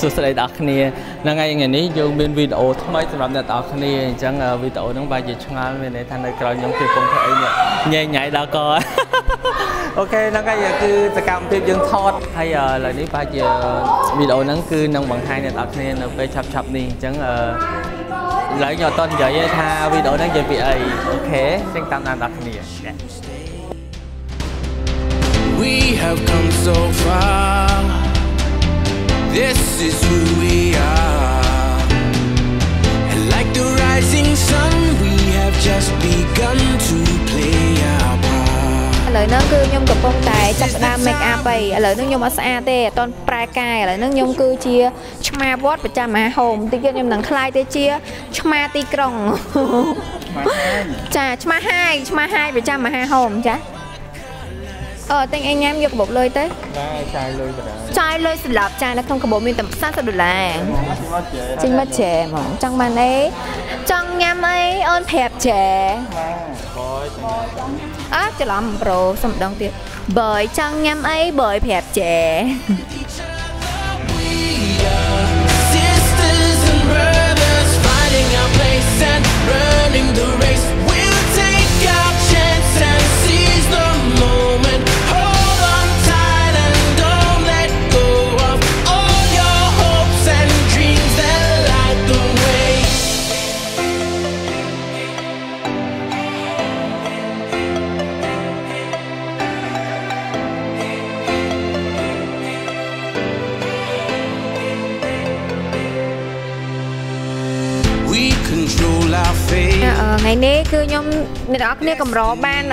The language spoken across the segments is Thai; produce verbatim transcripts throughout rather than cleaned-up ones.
สุดสลายดักนี่นั่งไงอย่างนี้ยังเป็นวิดีโอทำไมสำหรับเนี่ยดักนี่จังวิดีโอน้องใบจะช่างงานเป็นในทางในกลางยังเพียงคงเท่าเนี่ยใหญ่ใหญ่แล้วก็โอเคนั่งไงอย่างคือสกรรมเพียงยังทอดให้อะไรนี้ใบจะวิดีโอนั้นคือน้องบางไฮเนี่ยดักนี่ไปฉับฉับนี่จังหลายยอดต้นใหญ่ท่าวิดีโอนั้นจะเป็นอะไรโอเคซึ่งตามนั้นดักนี่We have come so far. This is who we are. And like the rising sun, we have just begun to play our part. เลยนั่งคือខ្ញុំកំពុងតែចាប់ដើម make up ឯឥឡូវនេះខ្ញុំអត់ស្អាតទេអត់ទាន់ប្រែកាយឥឡូវនេះខ្ញុំគឺជាឆ្មាវត្តប្រចាំមហាហោមបន្តិចទៀតខ្ញុំនឹងខ្លាយទៅជាឆ្មាទីក្រុងចាឆ្មាហាយឆ្មាហាយប្រចាំមហាហោមចាเออแต่งเองแง้มยกระบบเลยเต้ได้ชายเลยก็ได้ชายเลยสุดหลับชายแล้วทำกระบบมีแต่สั้นสะดุดแรงจริงมัดแฉหมองจังมันไอ้จังแง้มไอ้เอิญแผลแฉอ่ะจะล้ำโปรสมดองเตี้ยเบยจังแง้มไอ้เบยแผลแฉในนี้คือโยมในดอกเนี่ยกำร้อบ้าน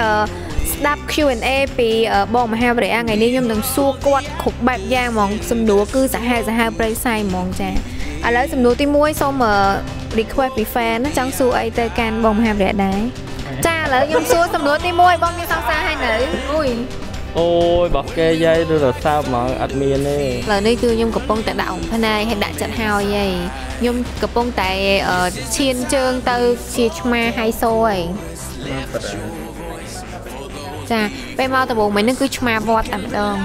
ดับ คิว แอนด์ เอ ปีบองมาให้บริอาไงนี้โยมต้องสู้กวดขุบแบบยางมองสมดูคือสะให้สะให้เปรย์ใส่มองจ้าอะไรสมดูที่มวยส้มรีควายปีแฟนจังสู้ไอเตอร์การบองมาให้บริอาได้จ้าแล้วโยมสู้สมดูที่มวยบองยังสาวสาวให้หนึ่งอุ้ยโอ้ยบอกแกยัยดูแต่ทราบมาอัดเมียนี่แล้วนี่คือยมกระปงแต่ด่างพนายให้ด่าจัดเฮายัยยมกระปงแต่เชียนเจิงเตอร์เชียชมาไฮโซยจ้าไปมาตะบงมันนั่นคือชมาวอดแต่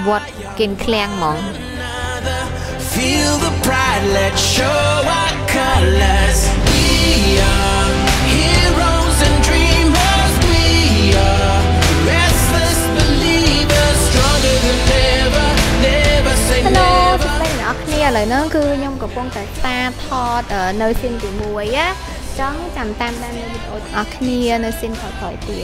วอดกินแคลงหมองเลยนั่นคือยมกับป้องแต่ตาทอดเนยซินตีมวยอ่ะจ้องจำตามตามในวิดีโออัคเนียเนยซินถอยๆตี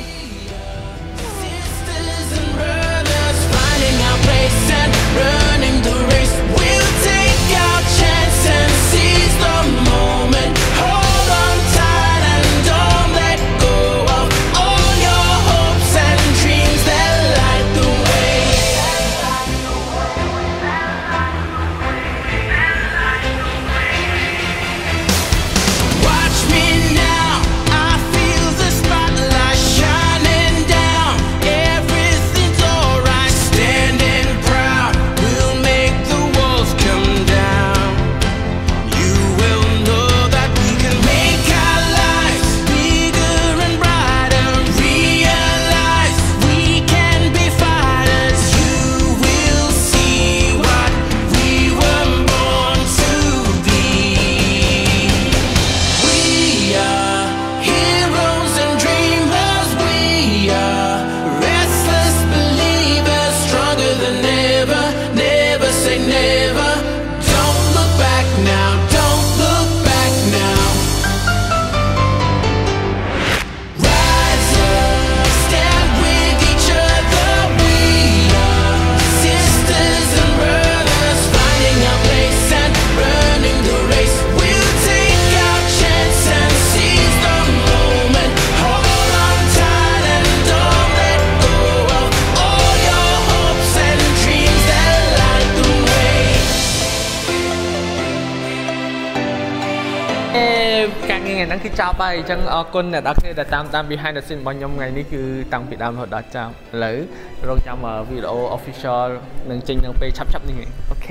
การงานนั้นคือเจ้าไปจังคนเนี่ยดักเนี่ยแต่ตามตาม behind the scene บางยมไงนี่คือตังปิดดามหดดักเจ้าหรือเราจำวิดีโอ official หนึ่งจริงหนึ่งไปชับชับนี่ไงโอเค